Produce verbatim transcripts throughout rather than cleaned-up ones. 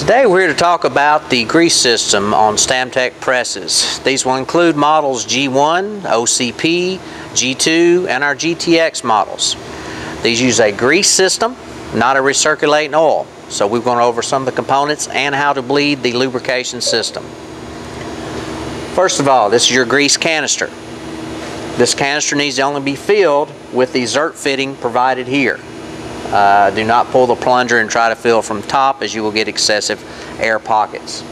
Today we're here to talk about the grease system on Stamtec presses. These will include models G one, O C P, G two, and our G T X models. These use a grease system, not a recirculating oil. So we've gone over some of the components and how to bleed the lubrication system. First of all, this is your grease canister. This canister needs to only be filled with the Zerk fitting provided here. Uh, do not pull the plunger and try to fill from top, as you will get excessive air pockets.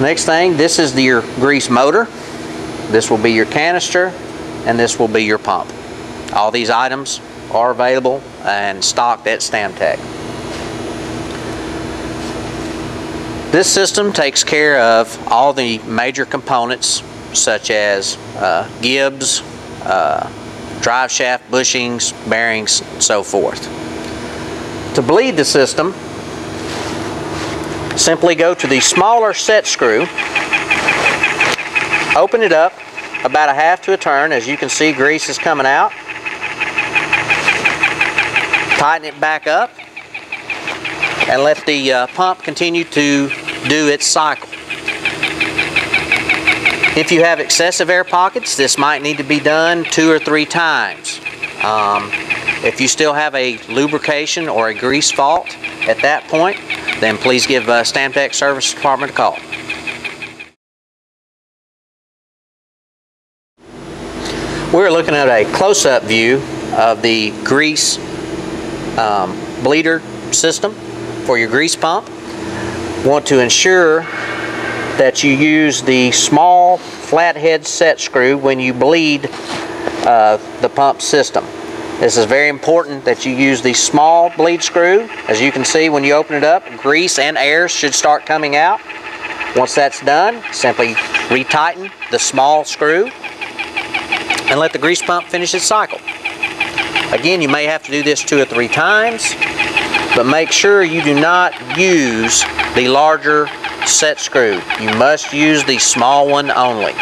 Next thing, this is the, your grease motor. This will be your canister, and this will be your pump. All these items are available and stocked at Stamtec. This system takes care of all the major components, such as uh, gibs, uh, drive shaft bushings, bearings, and so forth. To bleed the system, simply go to the smaller set screw, open it up about a half to a turn. As you can see, grease is coming out. Tighten it back up and let the uh, pump continue to do its cycle. If you have excessive air pockets, this might need to be done two or three times. Um, if you still have a lubrication or a grease fault at that point, then please give uh, Stamtec Service Department a call. We're looking at a close-up view of the grease um, bleeder system for your grease pump. Want to ensure that you use the small flathead set screw when you bleed uh, the pump system. This is very important that you use the small bleed screw. As you can see, when you open it up, grease and air should start coming out. Once that's done, simply retighten the small screw and let the grease pump finish its cycle. Again, you may have to do this two or three times, but make sure you do not use the larger set screw. You must use the small one only.